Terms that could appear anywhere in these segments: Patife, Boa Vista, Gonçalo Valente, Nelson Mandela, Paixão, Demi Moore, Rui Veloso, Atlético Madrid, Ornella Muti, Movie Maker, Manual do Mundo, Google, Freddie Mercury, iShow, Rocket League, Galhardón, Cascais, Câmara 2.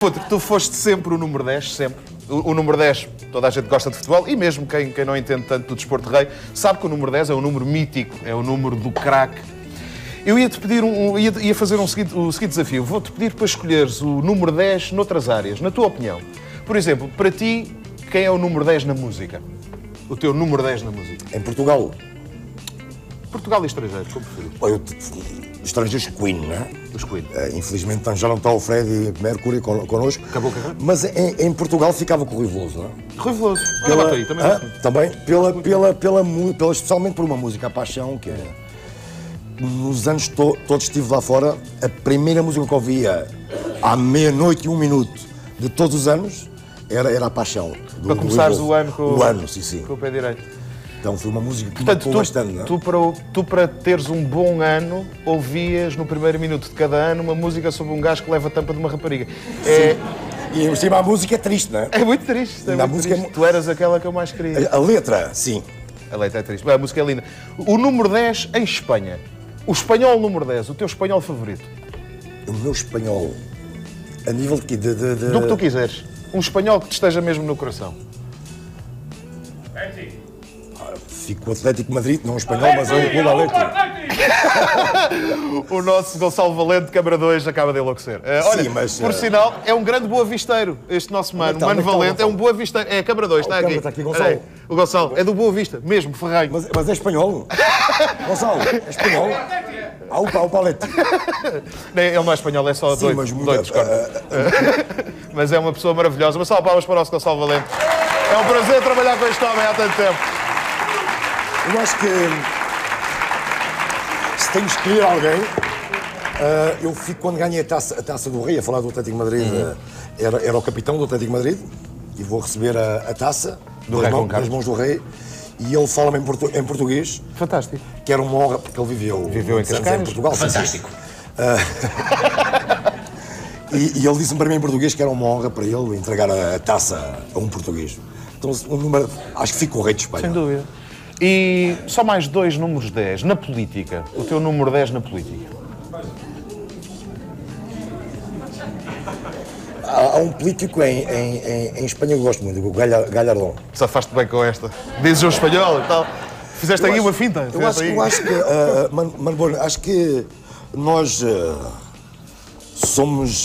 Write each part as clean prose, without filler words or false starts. Puta, tu foste sempre o número 10, sempre. O número 10, toda a gente gosta de futebol, e mesmo quem não entende tanto do desporto rei, sabe que o número 10 é um número mítico, é o número do craque. Eu ia-te pedir, ia fazer o seguinte desafio. Vou-te pedir para escolheres o número 10 noutras áreas, na tua opinião. Por exemplo, para ti, quem é o número 10 na música? O teu número 10 na música? Em Portugal. Portugal e estrangeiros, como preferir? Estrangeiros, Queen, não é? Os Queen. Infelizmente já não está o Freddie Mercury connosco. Acabou, acabou. Mas em Portugal ficava com o Rui Veloso, não é? Rui Veloso. Olha aí, também. Também, especialmente por uma música, a Paixão, que é... Nos anos todos estive lá fora, a primeira música que ouvia à meia-noite e um minuto de todos os anos era a Paixão. Para começares o ano com o pé direito. Então foi uma música que marcou bastante, não é? Tu, para teres um bom ano, ouvias no primeiro minuto de cada ano uma música sobre um gajo que leva a tampa de uma rapariga. Sim. E em cima a música é triste, não é? É muito triste. Tu eras aquela que eu mais queria. A letra, sim. A letra é triste, mas a música é linda. O número 10 em Espanha. O espanhol número 10, o teu espanhol favorito? O meu espanhol... A nível de quê? Do que tu quiseres. Um espanhol que te esteja mesmo no coração. Fico o Atlético Madrid, não é espanhol, mas é o clube Atlético. O nosso Gonçalo Valente, Câmara 2, acaba de enlouquecer. Olha, sim, mas, por sinal, é um grande boa visteiro este nosso mano. Mano Valente é um boa visteiro. É, Câmara 2, está aqui. Está aqui, Gonçalo. Aí, o Gonçalo é do Boa Vista, mesmo, ferreiro. Mas é espanhol. Gonçalo, é espanhol. Ah, o Palete. Ele não é espanhol, é só doido. Mas, mas é uma pessoa maravilhosa. Mas salve palmas para o nosso Gonçalo Valente. É um prazer trabalhar com este homem há tanto tempo. Eu acho que, se tenho que escolher alguém, eu fico, quando ganhei a taça do Rei, a falar do Atlético Madrid, era o capitão do Atlético Madrid, e vou receber a taça das mãos do Rei, e ele fala-me em português. Fantástico. Que era uma honra, porque ele viveu em Cascais, em Portugal. Fantástico. E ele disse-me para mim em português que era uma honra para ele entregar a taça a um português. Então, um número, acho que fica o Rei de Espanha. Sem dúvida. E só mais dois números 10 na política. O teu número 10 na política. Há um político em Espanha que eu gosto muito, o Galhardón. Safaste bem com esta. Dizes um espanhol e tal. Fizeste aí uma finta. Eu acho que, Mano, acho que nós somos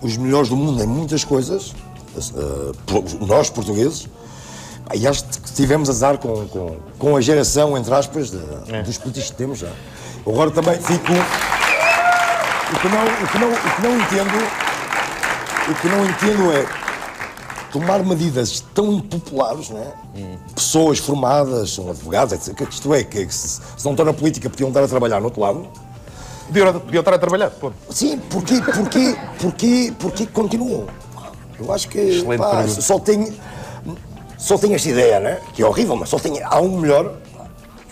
os melhores do mundo em muitas coisas, nós portugueses. E acho que tivemos azar com a geração, entre aspas, dos políticos que temos já. Agora também fico... O que não entendo é tomar medidas tão impopulares, não é? Pessoas formadas, são advogados, etc. Isto é, que se não estão na política podiam estar a trabalhar no outro lado. Podiam estar a trabalhar, pô. Sim, porque continuam. Eu acho que excelente, pá, só tenho esta ideia, né? Que é horrível, mas só tenho... Há um melhor.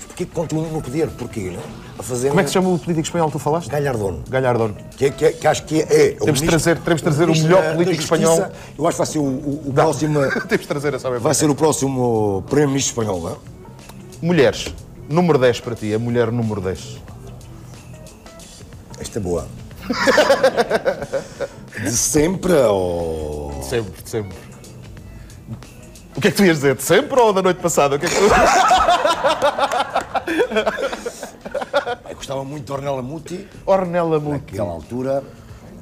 Porquê que continuam no poder? Porquê, né? A fazer... Como é que se chama o político espanhol que tu falaste? Galhardón. Galhardón. Que acho que é... Temos de trazer o melhor político espanhol. Eu acho que vai ser o próximo... Temos de trazer essa mesma. Vai ser o próximo primeiro-ministro espanhol, né? Mulheres. Número 10 para ti. A mulher número 10. Esta é boa. De sempre ou... De sempre, de sempre. O que é que tu ias dizer? De sempre ou da noite passada? O que é que tu... Gostava muito de Ornella Muti. Ornella Muti. Naquela altura.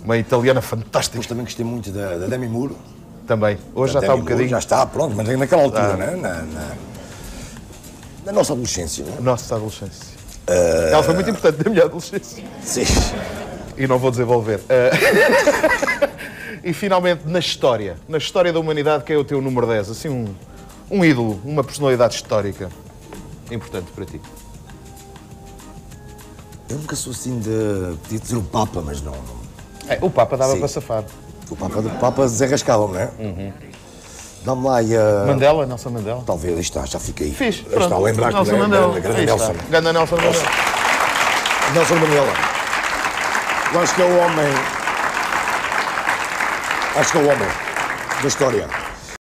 Uma italiana fantástica. Depois também gostei muito da Demi Moore. Também. Hoje já está um bocadinho. Já está, pronto, mas naquela altura, né? Na nossa adolescência, né? Nossa adolescência. Ela foi muito importante na minha adolescência. Sim. E não vou desenvolver. E, finalmente, na história da humanidade, quem é o teu número 10? Assim, um ídolo, uma personalidade histórica importante para ti. Eu nunca sou assim de... Podia dizer o Papa, mas não... É, o Papa dava para safar. O Papa desarrascava-me, não é? Uhum. Dá-me lá e a... Mandela, Nelson Mandela? Talvez, aí está, já fiquei. Fiz, pronto. Está a lembrar Nelson Mandela. Grande Nelson Mandela. Nelson Mandela. Eu acho que é o homem... Acho que é o homem da história.